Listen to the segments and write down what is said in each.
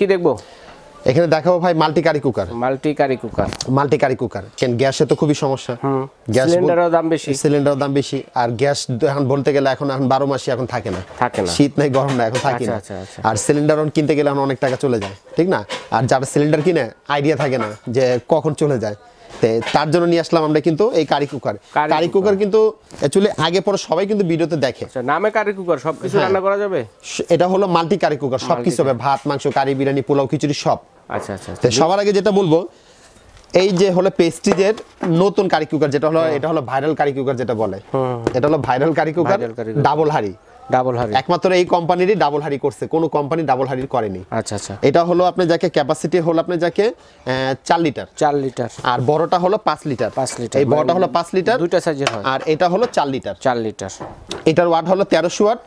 কি দেখবো এখানে দেখাবো ভাই মাল্টি কারি কুকার কেন গ্যাসে তো খুবই সমস্যা গ্যাস সিলিন্ডারের দাম বেশি আর গ্যাস এখন বলতে গেলে এখন 12 মাসই এখন থাকে না শীত নাই গরম নাই এখন থাকে না আর সিলিন্ডার কিনতে গেলে অনেক টাকা চলে যায় ঠিক না আর যারা সিলিন্ডার কিনে আইডিয়া থাকে না যে কখন চলে যায় তার জন্য নিয়ে আসলাম আমরা কিন্তু এই কারি কুকার কিন্তু एक्चुअली আগে পরে সবাই কিন্তু ভিডিওতে দেখে আচ্ছা নামে কারি কুকার সব কিছু রান্না করা যাবে এটা হলো মাল্টি কারি কুকার সব কিছু হবে ভাত মাংস কারি বিরিানি পোলাও খিচুড়ি সব আচ্ছা আচ্ছা তো সবার আগে যেটা বলবো এই যে হলো পেস্ট্রিজের নতুন কারি কুকার যেটা হলো এটা হলো ভাইরাল কারি কুকার যেটা বলে এটা হলো ভাইরাল কারি কুকার ডাবল হাড়ি একমাত্র এই কোম্পানিরই ডাবল হাড়ি করছে কোন কোম্পানি ডাবল হাড়ি করেনি আচ্ছা আচ্ছা এটা হলো আপনি যাকে ক্যাপাসিটি হলো আপনি যাকে 4 লিটার আর বড়টা হলো 5 লিটার এই বড়টা হলো 5 লিটার দুইটা সাইজের হয় আর এটা হলো 4 লিটার এটার ওয়াট হলো 1300 ওয়াট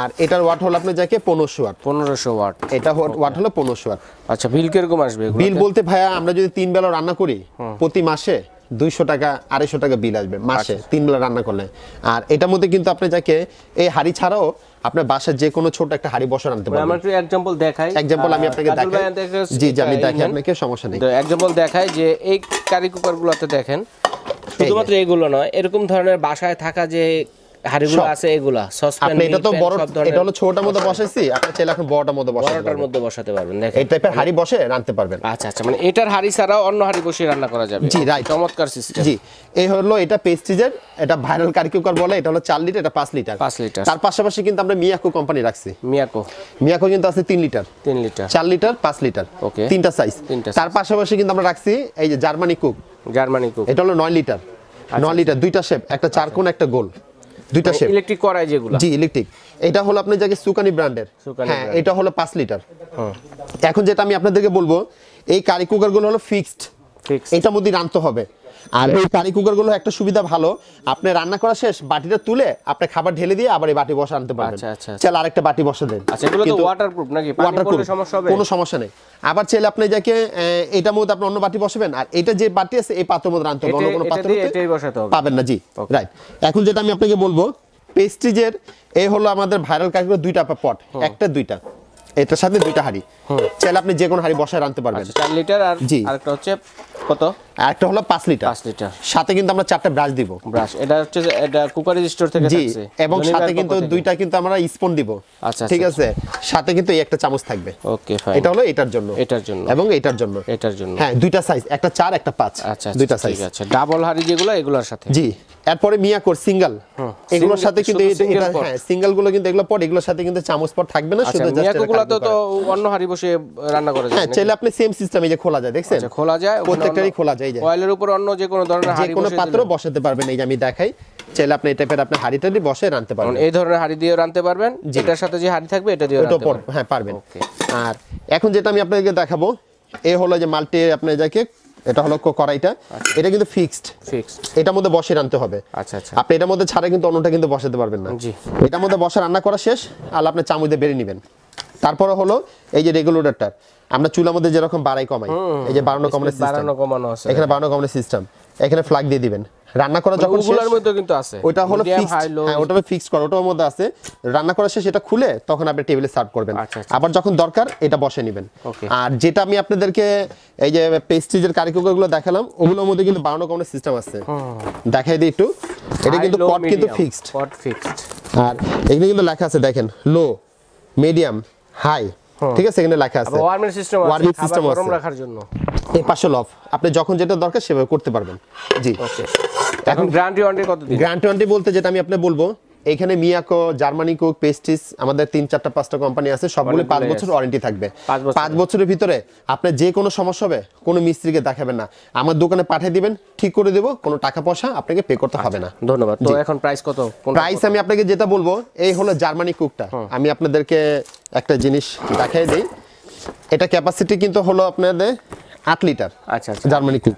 আর এটার ওয়াট হলো আপনি যাকে 1500 ওয়াট এটা ওয়াট হলো 1500 ওয়াট আচ্ছা বিল কি রকম আসবে বিল বলতে ভাইয়া আমরা যদি 3 বেলা রান্না করি প্রতি মাসে 200 টাকা 250 টাকা বিল আসবে মাসে 3 বেলা রান্না করলে আর এটার মধ্যে কিন্তু আপনি যাকে এই হাড়ি ছাড়াও আপনার বাসার যে কোনো ছোট একটা হাড়ি বসানো আনতে পারবেন আমরা একটু এক্সাম্পল আমি আপনাকে দেখাই জি আমি দেখাই আপনাকে সমস্যা নেই তো এক্সাম্পল দেখাই যে এই কারি কুকারগুলোতে দেখেন শুধুমাত্র এইগুলো নয় এরকম ধরনের বাসায় থাকা যে হাড়িগুলো আছে এগুলা সসপ্যান এটা তো বড় এটা হলো ছোটটার মধ্যে বসাইছি আপনি চাইলে এখন বড়টার মধ্যে বসাতে পারবেন দেখেন এই টাইপের হাড়ি বসে রাখতে পারবেন আচ্ছা আচ্ছা মানে এটার হাড়ি ছাড়াও অন্য হাড়ি বসে রান্না করা যাবে জি রাইট চমৎকার সিস্টেম জি এই হলো এটা পেস্ট্রিজের এটা ভাইরাল কারি কুকার বলে এটা হলো 4 লিটার এটা 5 লিটার তার পাশাপাশি কিন্তু আমরা মিয়াকো কোম্পানি রাখছি মিয়াকো কিন্তু আছে 3 লিটার 4 লিটার 5 লিটার ওকে তিনটা সাইজ তার পাশাপাশি কিন্তু আমরা রাখছি এই যে জার্মানি কুক এটা হলো 9 লিটার দুইটা শেপ একটা চারকোণ একটা গোল দুইটা শেপ ইলেকট্রিক করায় যেগুলা জি ইলেকট্রিক এটা হলো আপনি যাকে সুকানি ব্র্যান্ডের হ্যাঁ এটা হলো 5 লিটার এখন যেটা আমি আপনাদেরকে বলবো এই কারি কুকার গুলো হলো ফিক্সড এটা মধ্যে রান্না হবে আর এই কারি কুকার গুলো একটা সুবিধা ভালো আপনি রান্না করা শেষ বাটিটা তুলে আপনি খাবার ঢেলে দিয়ে আবার এই বাটি বসা আনতে পারবেন আচ্ছা চল আরেকটা বাটি বসা দেন আচ্ছা এগুলো তো ওয়াটারপ্রুফ নাকি পানি পড়লে সমস্যা হবে কোনো সমস্যা নেই আবার চাইলে আপনি যাকে এটা মধ্যে আপনি অন্য বাটি বসাবেন আর এটা যে বাটি আছে এই পাত্রের মধ্যে রাখতে হবে অন্য কোনো পাত্রে এটাই বসাতে হবে পাবেন না জি রাইট এখন যেটা আমি আপনাকে বলবো পেস্ট্রিজের এই হলো আমাদের ভাইরাল কারি কুকার দুইটা পট একটা দুইটা এটার সাথে দুইটা হাড়ি চাইলে আপনি যে কোনো হাড়ি বসায় রাখতে পারবেন 4 লিটার আর আরেকটা হচ্ছে কত একটা হলো 5 লিটার সাথে কিন্তু আমরা চারটা ব্রাশ দিব ব্রাশ এটা হচ্ছে এটা কুকার রেজিস্টর থেকে আসছে এবং সাথে কিন্তু দুইটা কিন্তু আমরা স্পুন দিব আচ্ছা ঠিক আছে সাথে কিন্তু এই একটা চামচ থাকবে ওকে ফাইন এটা হলো এটার জন্য এবং এটার জন্য হ্যাঁ দুইটা সাইজ একটা 4 একটা 5 আচ্ছা দুইটা সাইজ ঠিক আছে ডাবল হাড়ি যেগুলো এগুলোর সাথে জি এরপরে মিয়াকোর সিঙ্গেল এগুলোর সাথে কিন্তু এটা হ্যাঁ সিঙ্গেল গুলো কিন্তু এগুলো পড় এগুলোর সাথে কিন্তু চামচ পড় থাকবে না শুধু জাস্ট মিয়াকোগুলো তো অন্য হাড়ি বসে রান্না করা যায় হ্যাঁ চাইলে আপনি সেম সিস্টেমে যে খোলা যায় দেখছেন আচ্ছা খোলা যায় প্রত্যেকটারই খোলা যায় কয়েলের উপর অন্য যে কোনো ধরনের হাড়ি যে কোনো পাত্র বসাতে পারবেন এই যে আমি দেখাই চাইলে আপনি এই টাইপের আপনি হাড়িটা দিয়ে বসে রাখতে পারবেন এই ধরনের হাড়ি দিয়ে রাখতে পারবেন যেটার সাথে যে হাড়ি থাকবে এটা দিয়ে রাখতে পারবেন হ্যাঁ পারবেন ওকে আর এখন যেটা আমি আপনাদেরকে দেখাবো এই হলো যে মাল্টি আপনি যাকে এটা হলো কড়াইটা এটা কিন্তু ফিক্সড এটার মধ্যে বসে রাখতে হবে আচ্ছা আচ্ছা আপনি এটার মধ্যে ছাড়া কিন্তু অন্যটা কিন্তু বসাতে পারবেন না জি এটার মধ্যে বসে রান্না করা শেষ আর আপনি চামচ দিয়ে বেরিয়ে নেবেন তারপরে হলো এই যে রেগুলেটরটা আমরা চুলার মধ্যে যেরকম বাড়াই কমাই এই যে বাড়ানো কমানো আছে এখানে বাড়ানো কমানো সিস্টেম এখানে ফ্ল্যাগ দিয়ে দিবেন রান্না করা যখন চুলার মধ্যে কিন্তু আছে ওটা হলো ফিক্সড হ্যাঁ ওটা ফিক্স করা ওটার মধ্যে আছে রান্না করা শেষ এটা খুলে তখন আপনি টেবিলে সার্ভ করবেন আবার যখন দরকার এটা বসে নেবেন আর যেটা আমি আপনাদেরকে এই যে পেস্ট্রিজের কারি কুকারগুলো দেখালাম ওগুলোর মধ্যে কিন্তু বাড়ানো কমানো সিস্টেম আছে দেখাই দিই একটু এটা কিন্তু পট কিন্তু ফিক্সড আর এখানে কিন্তু লেখা আছে দেখেন লো মিডিয়াম হাই ঠিক আছে এখানে লেখা আছে ওয়ার্মিং সিস্টেম গরম রাখার জন্য এই পাশে লফ আপনি যখন যেটা দরকার সেভাবে করতে পারবেন জি ওকে এখন গ্যারান্টি কত দিন গ্যারান্টি বলতে যেটা আমি আপনাকে বলবো এখানে মিয়াকো জার্মানি কুক পেস্ট্রিজ আমাদের 3 4 5টা কোম্পানি আছে সবগুলো 5 বছর ওয়ারেন্টি থাকবে 5 বছরের ভিতরে আপনি যে কোনো সমস্যা হবে কোনো মিস্ত্রিকে দেখাবেন না আমার দোকানে পাঠিয়ে দিবেন ঠিক করে দেব কোনো টাকা পয়সা আপনাকে পে করতে হবে না ধন্যবাদ তো এখন প্রাইস কত প্রাইস আমি আপনাকে যেটা বলবো এই হলো জার্মানি কুকটা আমি আপনাদেরকে একটা জিনিস দেখাই দেই এটা ক্যাপাসিটি কিন্তু হলো আপনাদের 8 লিটার আচ্ছা আচ্ছা জার্মানি কুক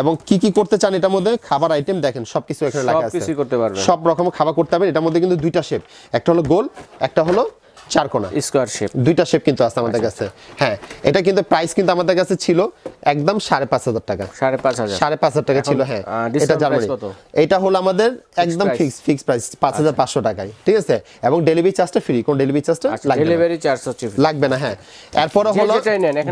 এবং কি করতে চান এটার মধ্যে খাবার আইটেম দেখেন সবকিছু এখানে লেখা আছে সব কিছু করতে পারবেন সব রকমের খাবার করতে পারবেন এটার মধ্যে কিন্তু দুইটা শেপ একটা হলো গোল একটা হলো চার কোণা স্কয়ার শেপ দুইটা শেপ কিন্তু আছে আমাদের কাছে। হ্যাঁ, এটা কিন্তু প্রাইস কিন্তু আমাদের কাছে ছিল একদম ৫,৫০০ টাকা। ৫,৫০০ টাকা ছিল। হ্যাঁ, এটা জার্মানি। এটা হলো আমাদের একদম ফিক্স প্রাইস ৫,৫০০ টাকায়, ঠিক আছে। এবং ডেলিভারি চার্জটা ফ্রি, কোন ডেলিভারি চার্জটা ডেলিভারি চার্জ লাগবে না। হ্যাঁ, এরপর হলো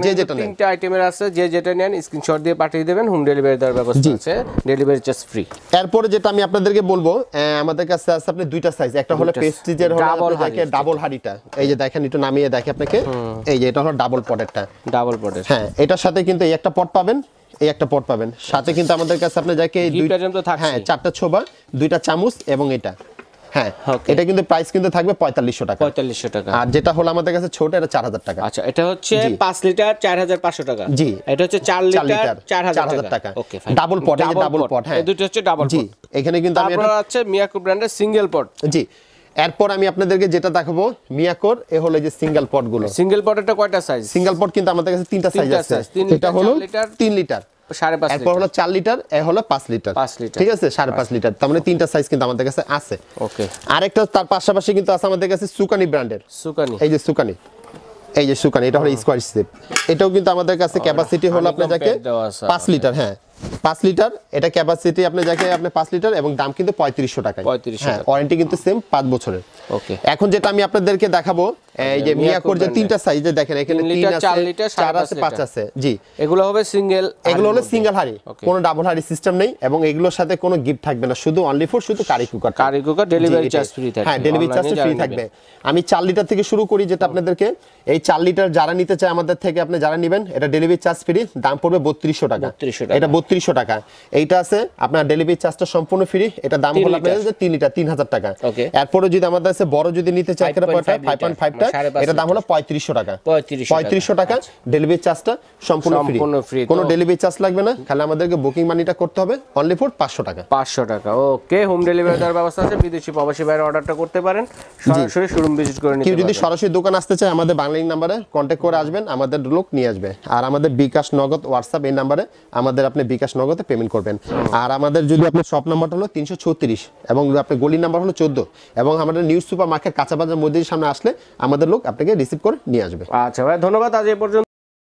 যে যেটা তিনটা আইটেমের আছে, যে যেটা নেন স্ক্রিনশট দিয়ে পাঠিয়ে দেবেন, হোম ডেলিভারি দেওয়ার ব্যবস্থা আছে, ডেলিভারি চার্জ ফ্রি। এরপর যেটা আমি আপনাদেরকে বলবো, আমাদের কাছে আছে আপনি দুইটা সাইজ, একটা হলো পেস্টিজের হলো আপনাদেরকে ডাবল হাড়িটা, এই যে দেখেন একটু নামিয়ে দেখি আপনাকে, এই যে এটা হলো ডাবল পটেটটা, ডাবল পটেট। হ্যাঁ, এটার সাথে কিন্তু এই একটা পট পাবেন, এই একটা পট পাবেন, সাথে কিন্তু আমাদের কাছে আপনি যাকে দুইটা যেমন তো থাকে। হ্যাঁ, চারটা ছোবা, দুইটা চামচ এবং এটা। হ্যাঁ, এটা কিন্তু প্রাইস কিন্তু থাকবে ৪৫০০ টাকা, ৪৫০০ টাকা। আর যেটা হলো আমাদের কাছে ছোট, এটা ৪,০০০ টাকা। আচ্ছা, এটা হচ্ছে ৫ লিটার ৪,৫০০ টাকা। জি, এটা হচ্ছে ৪ লিটার ৪,০০০ টাকা। ওকে, ডাবল পট, এই ডাবল পট। হ্যাঁ, এই দুটো হচ্ছে ডাবল পট। এখানে কিন্তু আমি এটা আছে মিয়াকো ব্র্যান্ডের সিঙ্গেল পট। জি, এরপর আমি আপনাদেরকে যেটা দেখাবো মিয়াকোর, এ হলো যে সিঙ্গেল পট গুলো। সিঙ্গেল পট এটা কয়টা সাইজ? সিঙ্গেল পট কিন্তু আমাদের কাছে তিনটা সাইজ আছে। এটা হলো ৩ লিটার, ৫.৫ লিটার, এরপর হলো ৪ লিটার, এ হলো ৫ লিটার, ঠিক আছে, ৫.৫ লিটার। তার মানে তিনটা সাইজ কিন্তু আমাদের কাছে আছে। ওকে, আরেকটা তার পাশাপাশি কিন্তু আছে আমাদের কাছে সুকানি ব্র্যান্ডের। সুকানি, এই যে সুকানি, এই যে সুকানি, এটা হলো স্কয়ার শেপ। এটাও কিন্তু আমাদের কাছে ক্যাপাসিটি হলো আপনার যাকে ৫ লিটার। হ্যাঁ, ৫ লিটার এটা ক্যাপাসিটি আপনি যাকে আপনি ৫ লিটার, এবং দাম কিন্তু ৩৫০০ টাকায়। হ্যাঁ, ওয়ারেন্টি কিন্তু সেম ৫ বছরের। ওকে, এখন যেটা আমি আপনাদেরকে দেখাবো, এই যে মিয়াকোর যে তিনটা সাইজে দেখেন, এখানে ৩ আছে, ৪ লিটার, ৪ আছে, ৫ আছে। জি, এগুলো হবে সিঙ্গেল, এগুলো হলো সিঙ্গেল হাড়ি, কোনো ডাবল হাড়ি সিস্টেম নেই, এবং এগুলোর সাথে কোনো গিফট থাকবে না, শুধু অনলি ফর শুধু curry cooker. Curry cooker delivery charge free থাকবে। হ্যাঁ, ডেলিভারি চার্জ ফ্রি থাকবে। আমি ৪ লিটার থেকে শুরু করি, যেটা আপনাদেরকে এই ৪ লিটার যারা নিতে চায় আমাদের থেকে, আপনি যারা নেবেন, এটা ডেলিভারি চার্জ ফ্রি, দাম পড়বে ৩২০০ টাকা। এটা ৩২০০ টাকা। এইটা আছে আপনার ডেলিভারি চার্জটা সম্পূর্ণ ফ্রি, এটা দাম হলো আপনাদের ৩ লিটার ৩,০০০ টাকা। এরপরে যদি আমাদের কাছে বড় যদি নিতে চায়, এটা 5.5 টা, এটা দাম হলো ৩৫০০ টাকা। ৩৫০০ টাকা ডেলিভারি চার্জটা সম্পূর্ণ ফ্রি, কোনো ডেলিভারি চার্জ লাগবে না, খালি আমাদেরকে বুকিং মানিটা করতে হবে, অনলি ফর ৫০০ টাকা। ৫০০ টাকা। ওকে, হোম ডেলিভারি দেওয়ার ব্যবস্থা আছে। বিদেশি প্রবাসী ভাইরা অর্ডারটা করতে পারেন, সরাসরি শোরুম ভিজিট করে নিতে পারেন। কেউ যদি সরাসরি দোকান আসতে চায়, আমাদের বাংলালিংক নম্বরে কন্টাক্ট করে আসবেন, আমাদের লোক নিয়ে আসবে। আর আমাদের বিকাশ নগদ WhatsApp এই নম্বরে আমাদের আপনি বিকাশ নগদে পেমেন্ট করবেন। আর আমাদের যদি আপনার শপ নাম্বারটা হলো ৩৩৬ এবং আপনার গলি নাম্বার হলো ১৪, এবং আমাদের নিউজ সুপার মার্কেট কাঁচা বাজার মধ্যে সামনে আসলে আমাদের লোক আপনাকে রিসিভ করে নিয়ে আসবে। আচ্ছা ভাই, ধন্যবাদ। আজ এই পর্যন্ত।